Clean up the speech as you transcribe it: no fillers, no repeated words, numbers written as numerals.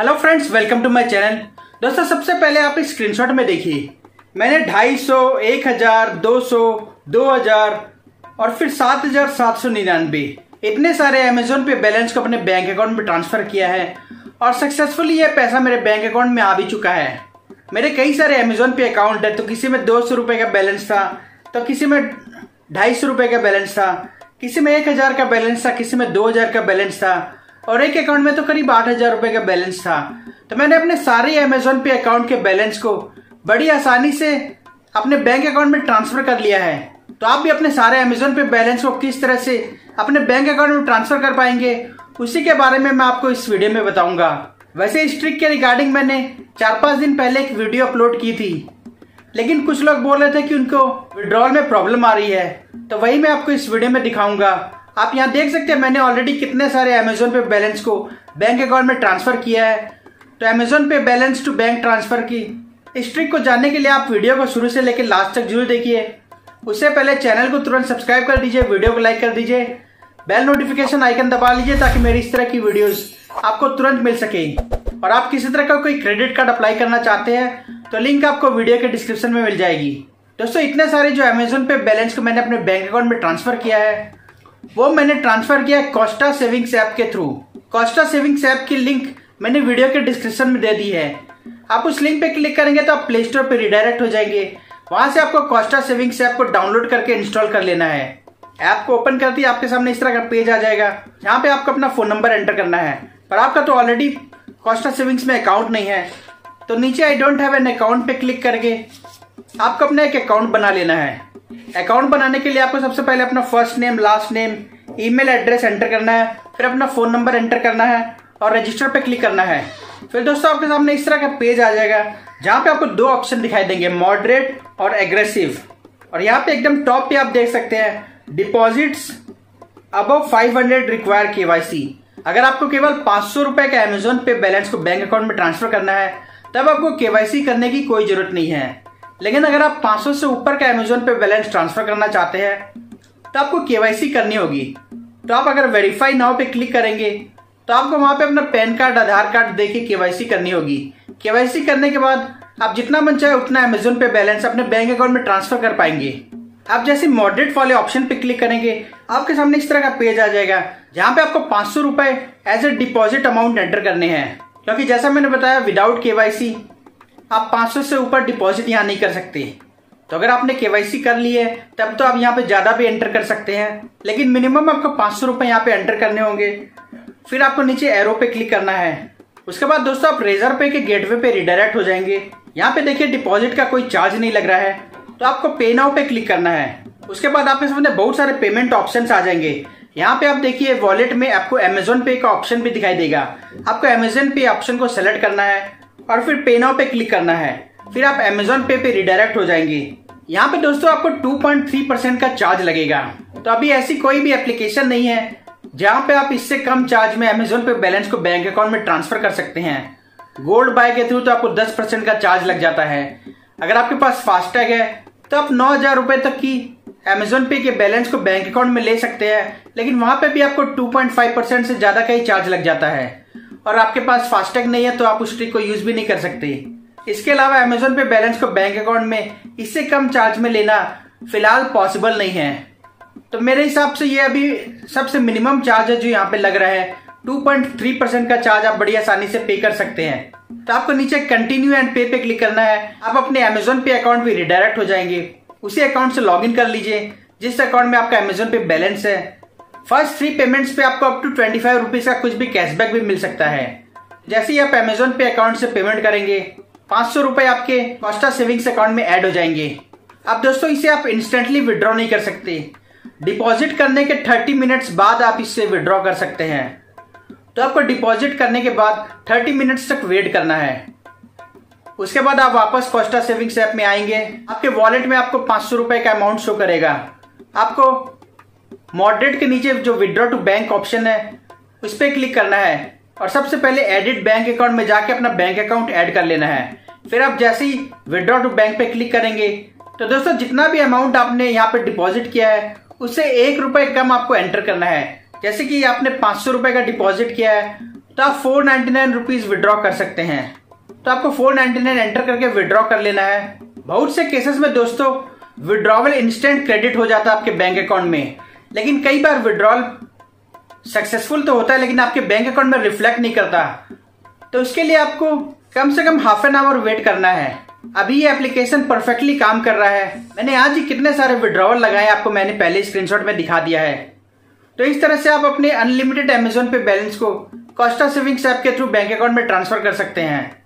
Hello friends, welcome to my channel. दोस्तों, सबसे पहले आप इस स्क्रीनशॉट में देखिए, मैंने 250, 1000, 200, 2000 और फिर 7799 इतने सारे अमेजोन पे बैलेंस को अपने बैंक अकाउंट में ट्रांसफर किया है और सक्सेसफुली यह पैसा मेरे बैंक अकाउंट में आ भी चुका है। मेरे कई सारे अमेजोन पे अकाउंट है, तो किसी में 200 रुपये का बैलेंस था, तो किसी में 250 रुपये का बैलेंस था, किसी में 1000 का बैलेंस था, किसी में 2000 का बैलेंस था और एक अकाउंट में तो करीब 8000 रुपये का बैलेंस था। तो मैंने अपने सारे अमेजोन पे अकाउंट के बैलेंस को बड़ी आसानी से अपने बैंक अकाउंट में ट्रांसफर कर लिया है। तो आप भी अपने सारे अमेजोन पे बैलेंस को किस तरह से अपने बैंक अकाउंट में ट्रांसफर कर पाएंगे, उसी के बारे में मैं आपको इस वीडियो में बताऊंगा। वैसे इस ट्रिक के रिगार्डिंग मैंने 4-5 दिन पहले एक वीडियो अपलोड की थी, लेकिन कुछ लोग बोल रहे थे कि उनको विड्रॉल में प्रॉब्लम आ रही है, तो वही मैं आपको इस वीडियो में दिखाऊंगा। आप यहाँ देख सकते हैं मैंने ऑलरेडी कितने सारे अमेजोन पे बैलेंस को बैंक अकाउंट में ट्रांसफर किया है। तो अमेजोन पे बैलेंस टू बैंक ट्रांसफर की इस ट्रिक को जानने के लिए आप वीडियो को शुरू से लेकर लास्ट तक जरूर देखिए। उससे पहले चैनल को तुरंत सब्सक्राइब कर दीजिए, वीडियो को लाइक कर दीजिए, बेल नोटिफिकेशन आइकन दबा लीजिए ताकि मेरी इस तरह की वीडियोस आपको तुरंत मिल सके। और आप किसी तरह का कोई क्रेडिट कार्ड अप्लाई करना चाहते हैं तो लिंक आपको वीडियो के डिस्क्रिप्शन में मिल जाएगी। दोस्तों, इतने सारे जो अमेजोन पे बैलेंस को मैंने अपने बैंक अकाउंट में ट्रांसफर किया है, वो मैंने ट्रांसफर किया कोस्टा सेविंग्स ऐप के थ्रू। कोस्टा सेविंग्स ऐप की लिंक मैंने वीडियो के डिस्क्रिप्शन में दे दी है। आप उस लिंक पे क्लिक करेंगे तो आप प्ले स्टोर पे रिडायरेक्ट हो जाएंगे। वहां से आपको कोस्टा सेविंग्स ऐप को डाउनलोड करके इंस्टॉल कर लेना है। ऐप को ओपन करते ही आपके सामने इस तरह का पेज आ जाएगा। यहाँ पे आपको अपना फोन नंबर एंटर करना है, पर आपका तो ऑलरेडी कोस्टा सेविंग्स में अकाउंट नहीं है, तो नीचे I don't have an account पे क्लिक करके आपको अपना एक अकाउंट बना लेना है। अकाउंट बनाने के लिए आपको सबसे पहले अपना first name, last name, email address enter करना है, फिर अपना फोन नंबर एंटर करना है और रजिस्टर पे क्लिक करना है। फिर दोस्तों आपके सामने इस तरह का पेज आ जाएगा, जहाँ पे आपको दो ऑप्शन दिखाई देंगे, मॉडरेट और एग्रेसिव। और यहाँ पे एकदम टॉप पे आप देख सकते हैं डिपॉजिट्स अबव 500 रिक्वायर केवाईसी। अगर आपको केवल 500 रुपये का अमेजोन पे बैलेंस को बैंक अकाउंट में ट्रांसफर करना है, तब आपको केवाईसी करने की कोई जरूरत नहीं है। लेकिन अगर आप 500 से ऊपर का अमेजोन पे बैलेंस ट्रांसफर करना चाहते हैं तो आपको केवाईसी करनी होगी। तो आप अगर वेरीफाई नाउ पे क्लिक करेंगे तो आपको वहां पे अपना पैन कार्ड, आधार कार्ड देके केवाईसी करनी होगी। केवाईसी करने के बाद आप जितना मन चाहे उतना अमेजोन पे बैलेंस अपने बैंक अकाउंट में ट्रांसफर कर पाएंगे। आप जैसे मॉडरेट वाले ऑप्शन पे क्लिक करेंगे, आपके सामने इस तरह का पेज आ जाएगा, जहाँ पे आपको 500 रुपये as a deposit amount enter करने हैं, क्योंकि जैसा मैंने बताया विदाउट केवाईसी आप 500 से ऊपर डिपॉजिट यहाँ नहीं कर सकते। तो अगर आपने केवाईसी कर ली है तब तो आप यहाँ पे ज़्यादा भी एंटर कर सकते हैं, लेकिन मिनिमम आपको 500 रुपये यहाँ पे एंटर करने होंगे। फिर आपको नीचे एरो पे क्लिक करना है। उसके बाद दोस्तों आप रेजरपे के गेटवे पे रिडायरेक्ट हो जाएंगे। यहाँ पे देखिए डिपॉजिट का कोई चार्ज नहीं लग रहा है, तो आपको पे नाउ पे क्लिक करना है। उसके बाद आपके सामने बहुत सारे पेमेंट ऑप्शन आ जाएंगे। यहाँ पे आप देखिए वॉलेट में आपको अमेजोन पे का ऑप्शन भी दिखाई देगा। आपको अमेजोन पे ऑप्शन को सेलेक्ट करना है और फिर पे नाउ पे क्लिक करना है। फिर आप अमेजोन पे रिडायरेक्ट हो जाएंगे। यहाँ पे दोस्तों आपको 2.3% का चार्ज लगेगा। तो अभी ऐसी कोई भी एप्लीकेशन नहीं है जहाँ पे आप इससे कम चार्ज में अमेजोन पे बैलेंस को बैंक अकाउंट में ट्रांसफर कर सकते हैं। गोल्ड बाय के थ्रू तो आपको 10% का चार्ज लग जाता है। अगर आपके पास फास्टैग है तो आप 9000 रुपये तक की अमेजोन पे के बैलेंस को बैंक अकाउंट में ले सकते हैं, लेकिन वहां पे भी आपको 2.5% से ज्यादा का ही चार्ज लग जाता है। और आपके पास फास्टैग नहीं है तो आप उस ट्रिक को यूज भी नहीं कर सकते। इसके अलावा अमेजोन पे बैलेंस को बैंक अकाउंट में इससे कम चार्ज में लेना फिलहाल पॉसिबल नहीं है। तो मेरे हिसाब से ये अभी सबसे मिनिमम चार्ज है जो यहाँ पे लग रहा है। 2.3% का चार्ज आप बड़ी आसानी से पे कर सकते हैं। तो आपको नीचे कंटिन्यू एंड पे पे क्लिक करना है। आप अपने अमेजोन पे अकाउंट पे रिडायरेक्ट हो जाएंगे। उसी अकाउंट से लॉग इन कर लीजिए जिस अकाउंट में आपका अमेजोन पे बैलेंस है। फर्स्ट 3 पेमेंट्स पे आपको अप टू 25 रुपीज का कुछ भी कैशबैक भी मिल सकता है। जैसे ही आप अमेजोन पे अकाउंट से पेमेंट करेंगे 500 रुपये आपके कोस्टा सेविंग्स अकाउंट में ऐड हो जाएंगे। अब दोस्तों इसे आप इंस्टेंटली विड्रॉ नहीं कर सकते। डिपॉजिट करने के 30 मिनट्स बाद आप इससे विड्रॉ कर सकते हैं। तो आपको डिपॉजिट करने के बाद 30 मिनट्स तक वेट करना है। उसके बाद आप वापस कोस्टा सेविंग्स ऐप में आएंगे। आपके वॉलेट में आपको 500 रुपये का अमाउंट शो करेगा। आपको मॉडरेट के नीचे जो विड्रॉ टू बैंक ऑप्शन है उस पर क्लिक करना है और सबसे पहले एडिट बैंक अकाउंट में जाके अपना बैंक अकाउंट ऐड कर लेना है। फिर आप जैसे ही विड्रॉ टू बैंक पे क्लिक करेंगे तो दोस्तों जितना भी अमाउंट आपने यहाँ पे डिपॉजिट किया है उससे 1 रुपये कम आपको एंटर करना है। जैसे कि आपने 500 रुपये का डिपॉजिट किया है तो तो आप 499 रुपीज विड्रॉ कर सकते हैं। तो आपको 499 एंटर करके विड्रॉ कर लेना है। बहुत से केसेस में दोस्तों विड्रॉवल इंस्टेंट क्रेडिट हो जाता है आपके बैंक अकाउंट में, लेकिन कई बार विड्रॉल सक्सेसफुल तो होता है लेकिन आपके बैंक अकाउंट में रिफ्लेक्ट नहीं करता। तो उसके लिए आपको कम से कम हाफ एन आवर वेट करना है। अभी ये एप्लीकेशन परफेक्टली काम कर रहा है। मैंने आज ही कितने सारे विड्रॉवल लगाए आपको मैंने पहले स्क्रीनशॉट में दिखा दिया है। तो इस तरह से आप अपने अनलिमिटेड अमेज़न पे बैलेंस को कोस्टा सेविंग्स ऐप के थ्रू बैंक अकाउंट में ट्रांसफर कर सकते हैं।